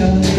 Thank you.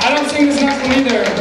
I don't sing this next one either.